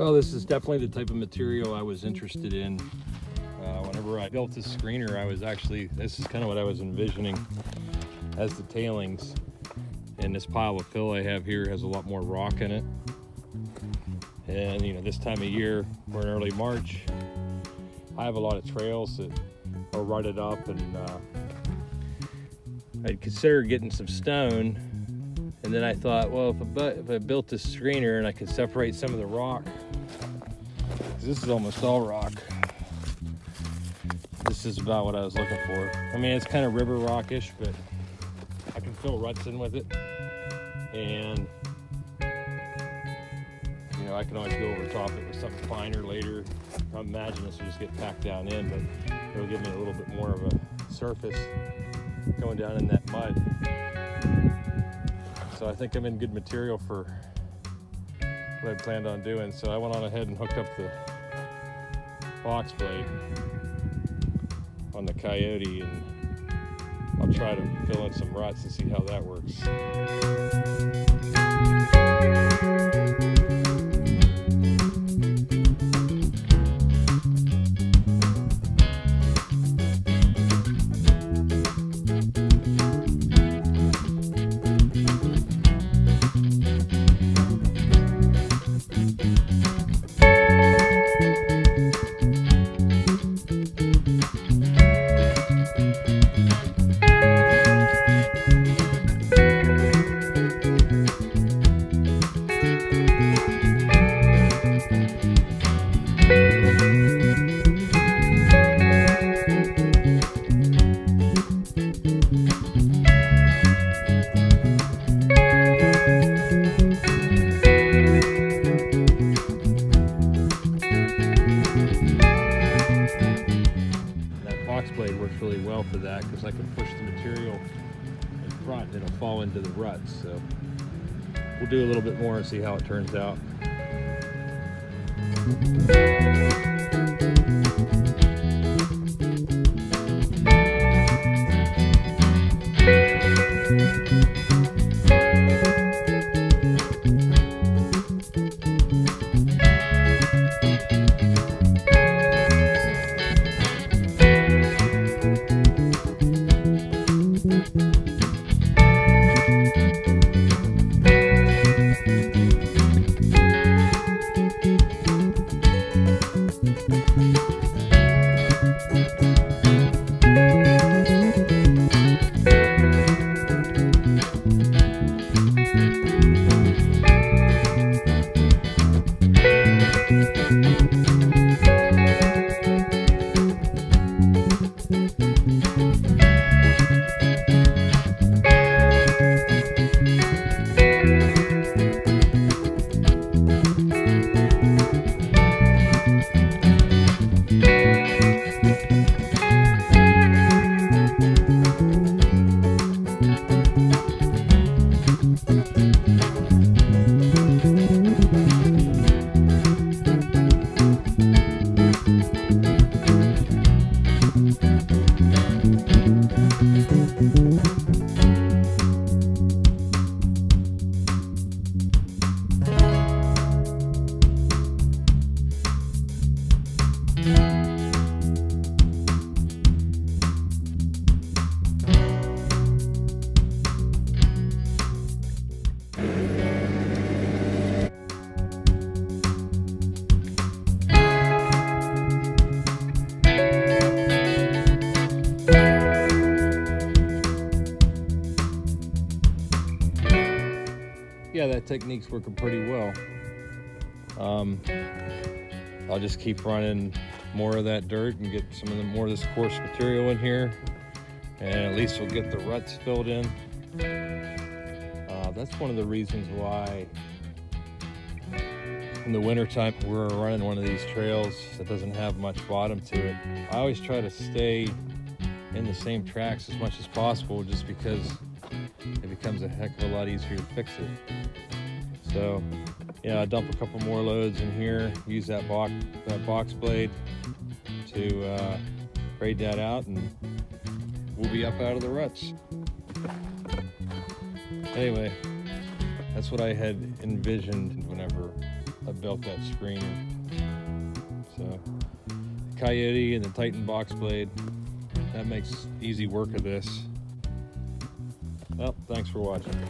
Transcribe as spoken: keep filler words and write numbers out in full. Well, this is definitely the type of material I was interested in. Uh, whenever I built this screener, I was actually, this is kind of what I was envisioning as the tailings. And this pile of fill I have here has a lot more rock in it. And you know, this time of year, we're in early March, I have a lot of trails that are rutted up, and uh, I'd consider getting some stone. And then I thought, well, if I, bu if I built this screener and I could separate some of the rock, this is almost all rock. This is about what I was looking for. I mean, it's kind of river rockish, but I can fill ruts in with it. And, you know, I can always go over top of it with something finer later. I imagine this will just get packed down in, but it'll give me a little bit more of a surface going down in that mud. So I think I'm in good material for what I planned on doing. So I went on ahead and hooked up the box blade on the Kioti, and I'll try to fill in some ruts and see how that works. Really well for that, because I can push the material in front and it'll fall into the ruts. So we'll do a little bit more and see how it turns out. Yeah, that technique's working pretty well. Um, I'll just keep running more of that dirt and get some of the more of this coarse material in here, and at least we'll get the ruts filled in. Uh, that's one of the reasons why in the wintertime we're running one of these trails that doesn't have much bottom to it. I always try to stay in the same tracks as much as possible, just because it becomes a heck of a lot easier to fix it. So, yeah, I dump a couple more loads in here, use that box, that box blade to uh, grade that out, and we'll be up out of the ruts. Anyway, that's what I had envisioned whenever I built that screener. So the Kioti and the Titan box blade, that makes easy work of this. Well, thanks for watching.